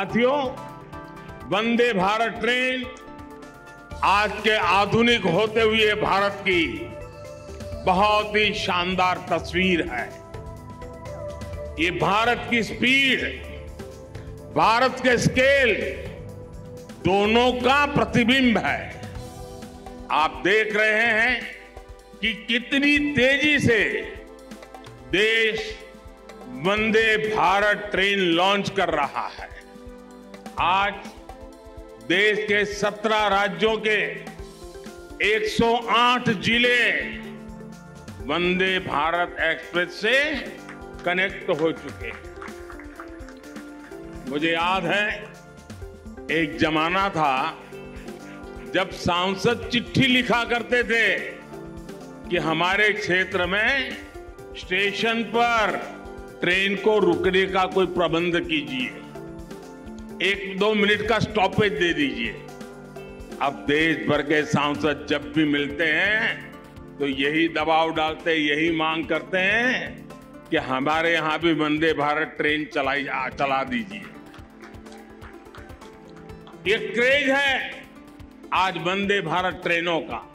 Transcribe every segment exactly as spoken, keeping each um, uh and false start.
साथियों, वंदे भारत ट्रेन आज के आधुनिक होते हुए भारत की बहुत ही शानदार तस्वीर है। ये भारत की स्पीड, भारत के स्केल दोनों का प्रतिबिंब है। आप देख रहे हैं कि कितनी तेजी से देश वंदे भारत ट्रेन लॉन्च कर रहा है। आज देश के सत्रह राज्यों के एक सौ आठ जिले वंदे भारत एक्सप्रेस से कनेक्ट हो चुके हैं। मुझे याद है एक जमाना था जब सांसद चिट्ठी लिखा करते थे कि हमारे क्षेत्र में स्टेशन पर ट्रेन को रुकने का कोई प्रबंध कीजिए, एक दो मिनट का स्टॉपेज दे दीजिए। अब देश भर के सांसद जब भी मिलते हैं तो यही दबाव डालते, यही मांग करते हैं कि हमारे यहाँ भी वंदे भारत ट्रेन चलाई चला दीजिए। ये क्रेज है आज वंदे भारत ट्रेनों का।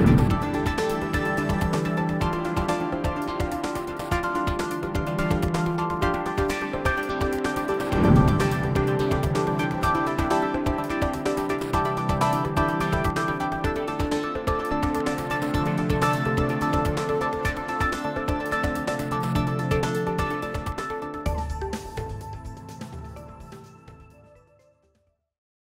Thank you.